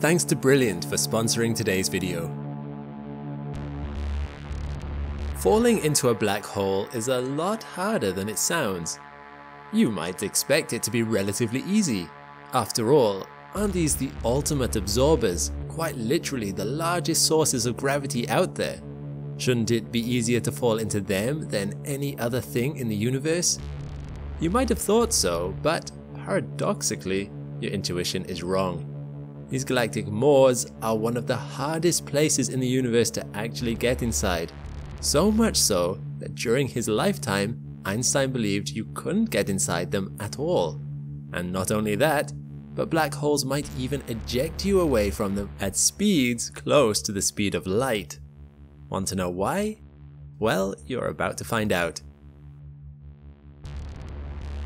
Thanks to Brilliant for sponsoring today's video. Falling into a black hole is a lot harder than it sounds. You might expect it to be relatively easy. After all, aren't these the ultimate absorbers, quite literally the largest sources of gravity out there? Shouldn't it be easier to fall into them than any other thing in the universe? You might have thought so, but paradoxically, your intuition is wrong. These galactic maws are one of the hardest places in the universe to actually get inside. So much so that during his lifetime, Einstein believed you couldn't get inside them at all. And not only that, but black holes might even eject you away from them at speeds close to the speed of light. Want to know why? Well, you're about to find out.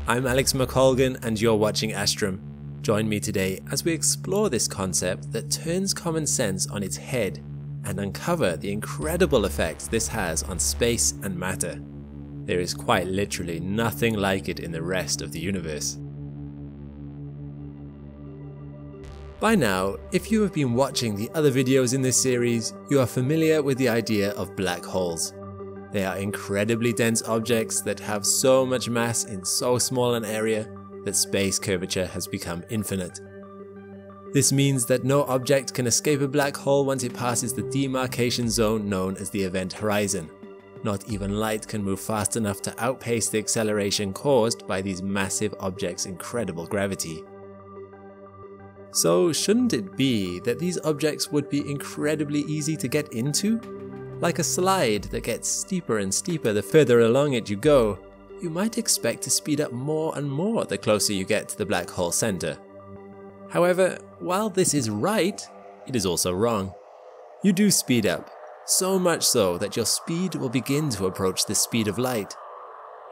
I'm Alex McColgan and you're watching Astrum. Join me today as we explore this concept that turns common sense on its head and uncover the incredible effects this has on space and matter. There is quite literally nothing like it in the rest of the universe. By now, if you have been watching the other videos in this series, you are familiar with the idea of black holes. They are incredibly dense objects that have so much mass in so small an area that space curvature has become infinite. This means that no object can escape a black hole once it passes the demarcation zone known as the event horizon. Not even light can move fast enough to outpace the acceleration caused by these massive objects' incredible gravity. So shouldn't it be that these objects would be incredibly easy to get into? Like a slide that gets steeper and steeper the further along it you go, you might expect to speed up more and more the closer you get to the black hole center. However, while this is right, it is also wrong. You do speed up, so much so that your speed will begin to approach the speed of light.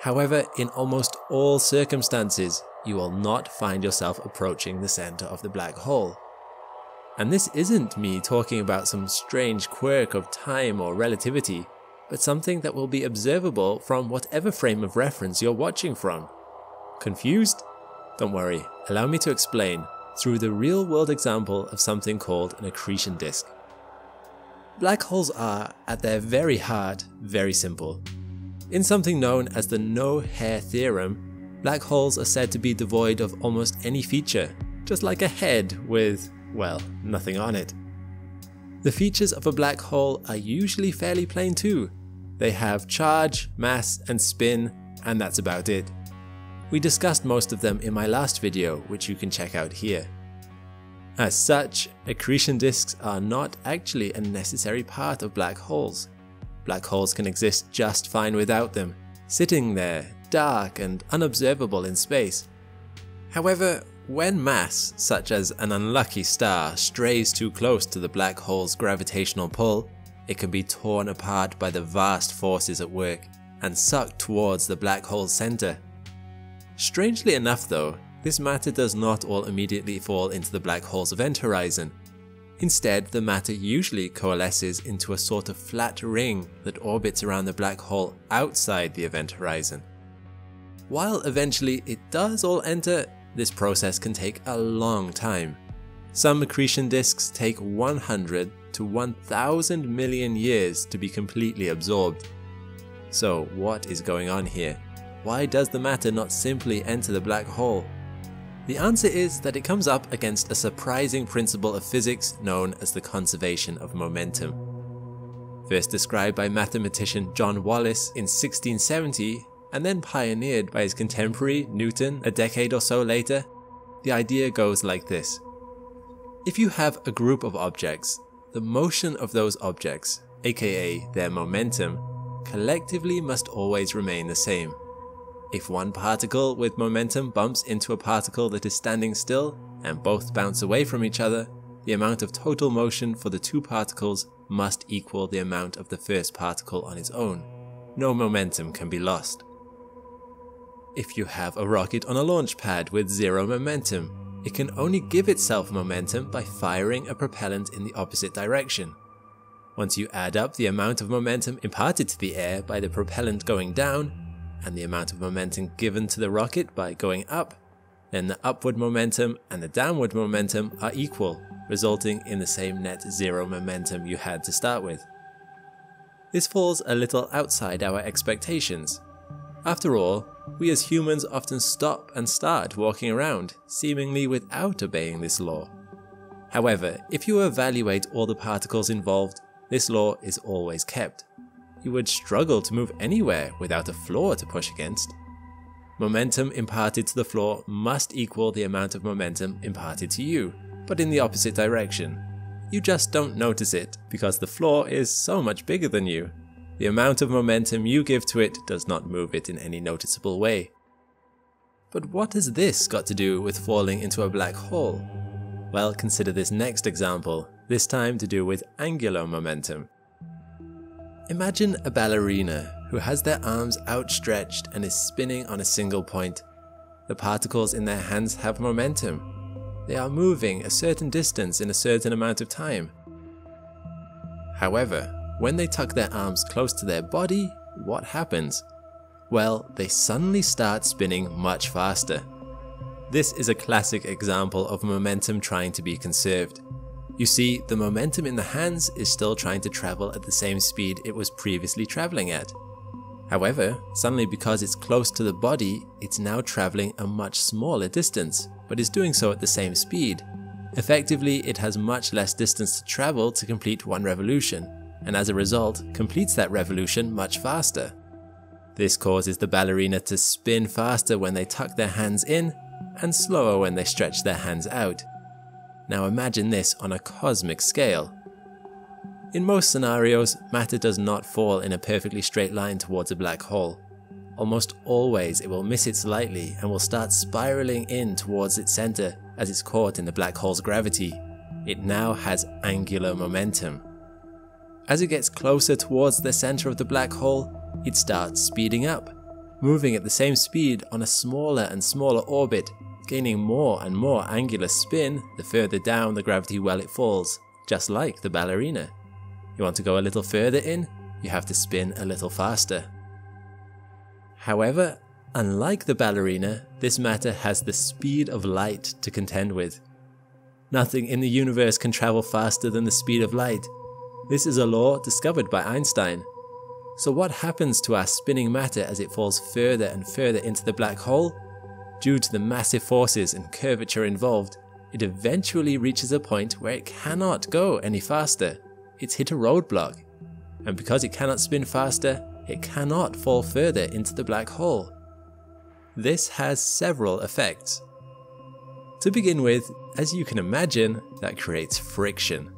However, in almost all circumstances, you will not find yourself approaching the center of the black hole. And this isn't me talking about some strange quirk of time or relativity, but something that will be observable from whatever frame of reference you're watching from. Confused? Don't worry, allow me to explain through the real-world example of something called an accretion disk. Black holes are, at their very heart, very simple. In something known as the no-hair theorem, black holes are said to be devoid of almost any feature, just like a head with, well, nothing on it. The features of a black hole are usually fairly plain too. They have charge, mass, and spin, and that's about it. We discussed most of them in my last video, which you can check out here. As such, accretion disks are not actually a necessary part of black holes. Black holes can exist just fine without them, sitting there, dark and unobservable in space. However, when mass, such as an unlucky star, strays too close to the black hole's gravitational pull, it can be torn apart by the vast forces at work and sucked towards the black hole's center. Strangely enough though, this matter does not all immediately fall into the black hole's event horizon. Instead, the matter usually coalesces into a sort of flat ring that orbits around the black hole outside the event horizon. While eventually it does all enter, this process can take a long time. Some accretion disks take 100 to 1,000 million years to be completely absorbed. So what is going on here? Why does the matter not simply enter the black hole? The answer is that it comes up against a surprising principle of physics known as the conservation of momentum. First described by mathematician John Wallis in 1670 and then pioneered by his contemporary Newton a decade or so later, the idea goes like this. If you have a group of objects, the motion of those objects, aka their momentum, collectively must always remain the same. If one particle with momentum bumps into a particle that is standing still and both bounce away from each other, the amount of total motion for the two particles must equal the amount of the first particle on its own. No momentum can be lost. If you have a rocket on a launch pad with zero momentum, it can only give itself momentum by firing a propellant in the opposite direction. Once you add up the amount of momentum imparted to the air by the propellant going down, and the amount of momentum given to the rocket by going up, then the upward momentum and the downward momentum are equal, resulting in the same net zero momentum you had to start with. This falls a little outside our expectations. After all, we as humans often stop and start walking around, seemingly without obeying this law. However, if you evaluate all the particles involved, this law is always kept. You would struggle to move anywhere without a floor to push against. Momentum imparted to the floor must equal the amount of momentum imparted to you, but in the opposite direction. You just don't notice it because the floor is so much bigger than you. The amount of momentum you give to it does not move it in any noticeable way. But what has this got to do with falling into a black hole? Well, consider this next example, this time to do with angular momentum. Imagine a ballerina who has their arms outstretched and is spinning on a single point. The particles in their hands have momentum. They are moving a certain distance in a certain amount of time. However, when they tuck their arms close to their body, what happens? Well, they suddenly start spinning much faster. This is a classic example of momentum trying to be conserved. You see, the momentum in the hands is still trying to travel at the same speed it was previously traveling at. However, suddenly because it's close to the body, it's now traveling a much smaller distance, but is doing so at the same speed. Effectively, it has much less distance to travel to complete one revolution, and as a result, completes that revolution much faster. This causes the ballerina to spin faster when they tuck their hands in, and slower when they stretch their hands out. Now imagine this on a cosmic scale. In most scenarios, matter does not fall in a perfectly straight line towards a black hole. Almost always it will miss it slightly and will start spiraling in towards its center as it's caught in the black hole's gravity. It now has angular momentum. As it gets closer towards the center of the black hole, it starts speeding up, moving at the same speed on a smaller and smaller orbit, gaining more and more angular spin the further down the gravity well it falls, just like the ballerina. You want to go a little further in, you have to spin a little faster. However, unlike the ballerina, this matter has the speed of light to contend with. Nothing in the universe can travel faster than the speed of light. This is a law discovered by Einstein. So what happens to our spinning matter as it falls further and further into the black hole? Due to the massive forces and curvature involved, it eventually reaches a point where it cannot go any faster. It's hit a roadblock. And because it cannot spin faster, it cannot fall further into the black hole. This has several effects. To begin with, as you can imagine, that creates friction.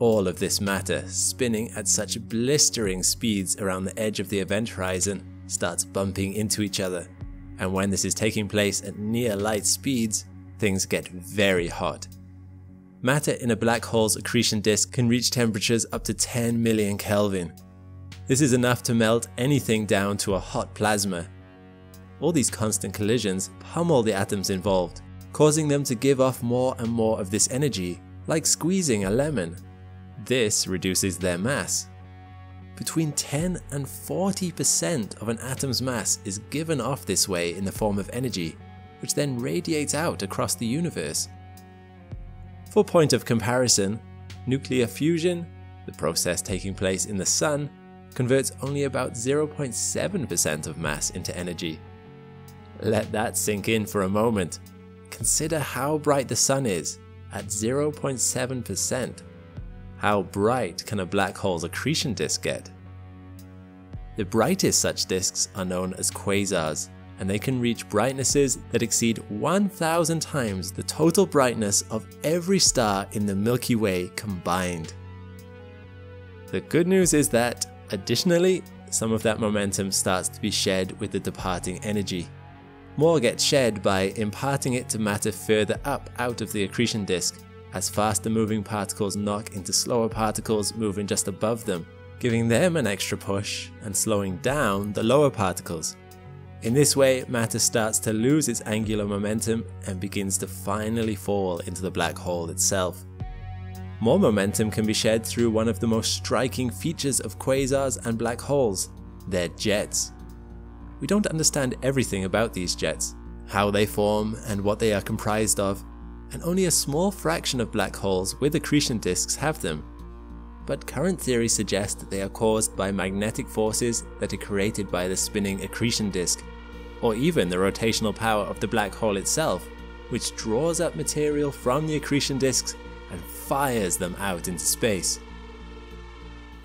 All of this matter, spinning at such blistering speeds around the edge of the event horizon, starts bumping into each other. And when this is taking place at near light speeds, things get very hot. Matter in a black hole's accretion disk can reach temperatures up to 10 million Kelvin. This is enough to melt anything down to a hot plasma. All these constant collisions pummel the atoms involved, causing them to give off more and more of this energy, like squeezing a lemon. This reduces their mass. Between 10 and 40% of an atom's mass is given off this way in the form of energy, which then radiates out across the universe. For point of comparison, nuclear fusion, the process taking place in the sun, converts only about 0.7% of mass into energy. Let that sink in for a moment. Consider how bright the sun is at 0.7%. How bright can a black hole's accretion disk get? The brightest such disks are known as quasars, and they can reach brightnesses that exceed 1,000 times the total brightness of every star in the Milky Way combined. The good news is that, additionally, some of that momentum starts to be shed with the departing energy. More gets shed by imparting it to matter further up out of the accretion disk, as faster moving particles knock into slower particles moving just above them, giving them an extra push and slowing down the lower particles. In this way, matter starts to lose its angular momentum and begins to finally fall into the black hole itself. More momentum can be shed through one of the most striking features of quasars and black holes, their jets. We don't understand everything about these jets, how they form and what they are comprised of, and only a small fraction of black holes with accretion disks have them. But current theory suggests that they are caused by magnetic forces that are created by the spinning accretion disk, or even the rotational power of the black hole itself, which draws up material from the accretion disks and fires them out into space.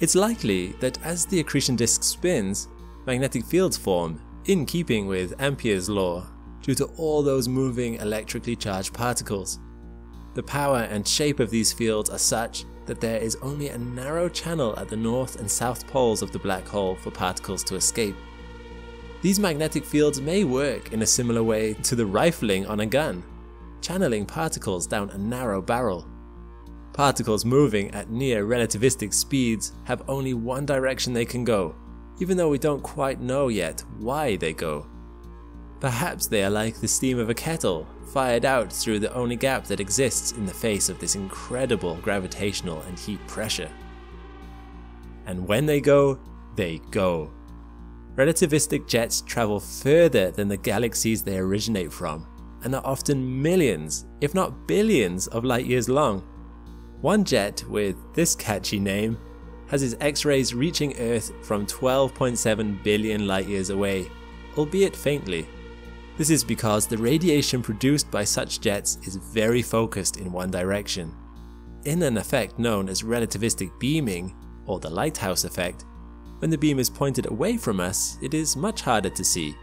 It's likely that as the accretion disk spins, magnetic fields form, in keeping with Ampere's law, due to all those moving electrically charged particles. The power and shape of these fields are such that there is only a narrow channel at the north and south poles of the black hole for particles to escape. These magnetic fields may work in a similar way to the rifling on a gun, channeling particles down a narrow barrel. Particles moving at near relativistic speeds have only one direction they can go, even though we don't quite know yet why they go. Perhaps they are like the steam of a kettle, fired out through the only gap that exists in the face of this incredible gravitational and heat pressure. And when they go, they go. Relativistic jets travel further than the galaxies they originate from, and are often millions, if not billions, of light years long. One jet with this catchy name has its X-rays reaching Earth from 12.7 billion light years away, albeit faintly. This is because the radiation produced by such jets is very focused in one direction. In an effect known as relativistic beaming, or the lighthouse effect, when the beam is pointed away from us, it is much harder to see.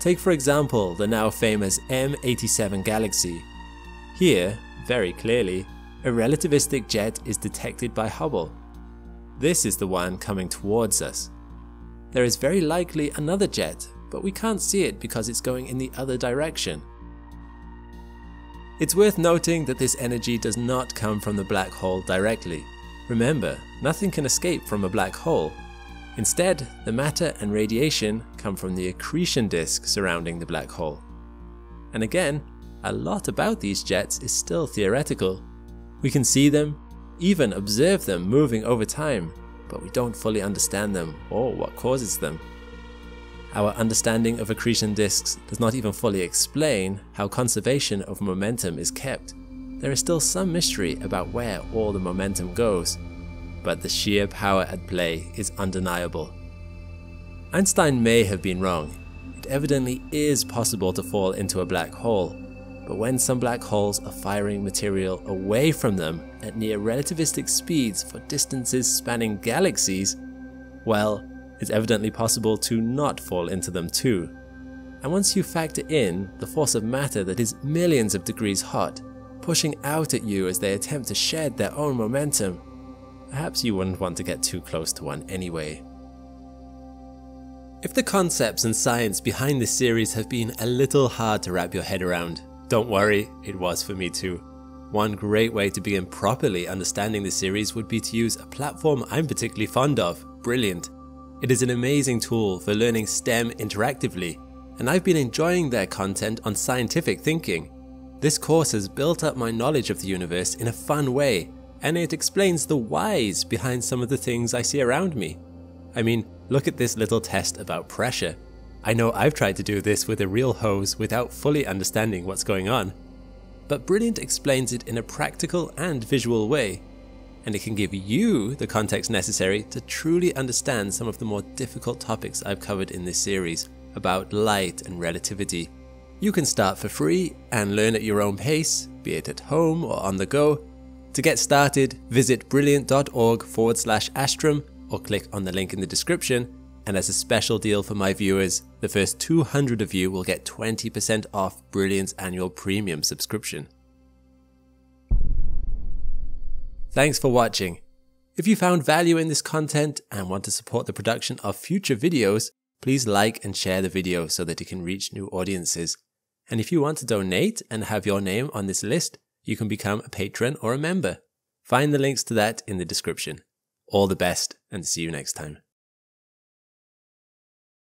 Take for example the now famous M87 galaxy. Here, very clearly, a relativistic jet is detected by Hubble. This is the one coming towards us. There is very likely another jet, but we can't see it because it's going in the other direction. It's worth noting that this energy does not come from the black hole directly. Remember, nothing can escape from a black hole. Instead, the matter and radiation come from the accretion disk surrounding the black hole. And again, a lot about these jets is still theoretical. We can see them, even observe them moving over time, but we don't fully understand them or what causes them. Our understanding of accretion disks does not even fully explain how conservation of momentum is kept. There is still some mystery about where all the momentum goes, but the sheer power at play is undeniable. Einstein may have been wrong. It evidently is possible to fall into a black hole, but when some black holes are firing material away from them at near relativistic speeds for distances spanning galaxies, well, it's evidently possible to not fall into them too. And once you factor in the force of matter that is millions of degrees hot, pushing out at you as they attempt to shed their own momentum, perhaps you wouldn't want to get too close to one anyway. If the concepts and science behind this series have been a little hard to wrap your head around, don't worry, it was for me too. One great way to begin properly understanding the series would be to use a platform I'm particularly fond of, Brilliant. It is an amazing tool for learning STEM interactively, and I've been enjoying their content on scientific thinking. This course has built up my knowledge of the universe in a fun way, and it explains the whys behind some of the things I see around me. I mean, look at this little test about pressure. I know I've tried to do this with a real hose without fully understanding what's going on, but Brilliant explains it in a practical and visual way, and it can give you the context necessary to truly understand some of the more difficult topics I've covered in this series about light and relativity. You can start for free and learn at your own pace, be it at home or on the go. To get started, visit brilliant.org/Astrum or click on the link in the description. And as a special deal for my viewers, the first 200 of you will get 20% off Brilliant's annual premium subscription. Thanks for watching. If you found value in this content and want to support the production of future videos, please like and share the video so that it can reach new audiences. And if you want to donate and have your name on this list, you can become a patron or a member. Find the links to that in the description. All the best, and see you next time.